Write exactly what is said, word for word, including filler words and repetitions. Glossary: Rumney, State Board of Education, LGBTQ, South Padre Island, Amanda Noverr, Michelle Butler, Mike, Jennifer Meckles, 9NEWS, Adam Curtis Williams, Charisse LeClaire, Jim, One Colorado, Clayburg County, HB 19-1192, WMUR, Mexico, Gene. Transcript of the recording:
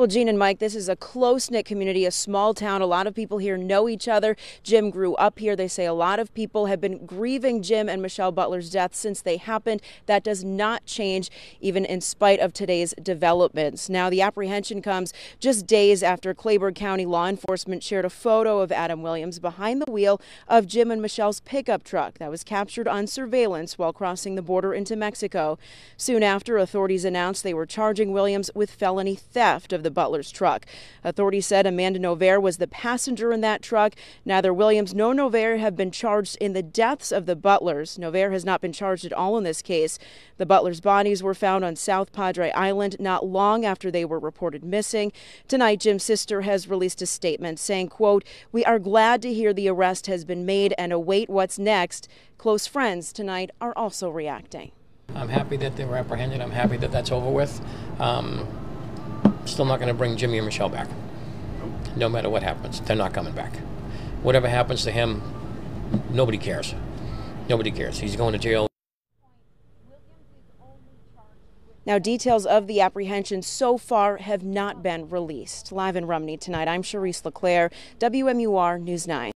Well, Gene and Mike, this is a close-knit community, a small town. A lot of people here know each other. Jim grew up here. They say a lot of people have been grieving Jim and Michelle Butler's death since they happened. That does not change, even in spite of today's developments. Now, the apprehension comes just days after Clayburg County law enforcement shared a photo of Adam Williams behind the wheel of Jim and Michelle's pickup truck that was captured on surveillance while crossing the border into Mexico. Soon after, authorities announced they were charging Williams with felony theft of the Butler's truck. Authorities said Amanda Noverr was the passenger in that truck. Neither Williams nor Noverr have been charged in the deaths of the Butlers. Noverr has not been charged at all in this case. The Butlers' bodies were found on South Padre Island not long after they were reported missing. Tonight, Jim's sister has released a statement saying, quote, "We are glad to hear the arrest has been made and await what's next." Close friends tonight are also reacting. I'm happy that they were apprehended. I'm happy that that's over with. Um, still not going to bring Jimmy or Michelle back. No matter what happens, they're not coming back. Whatever happens to him, nobody cares. Nobody cares. He's going to jail. Now, details of the apprehension so far have not been released. Live in Rumney tonight, I'm Charisse LeClaire, W M U R News nine.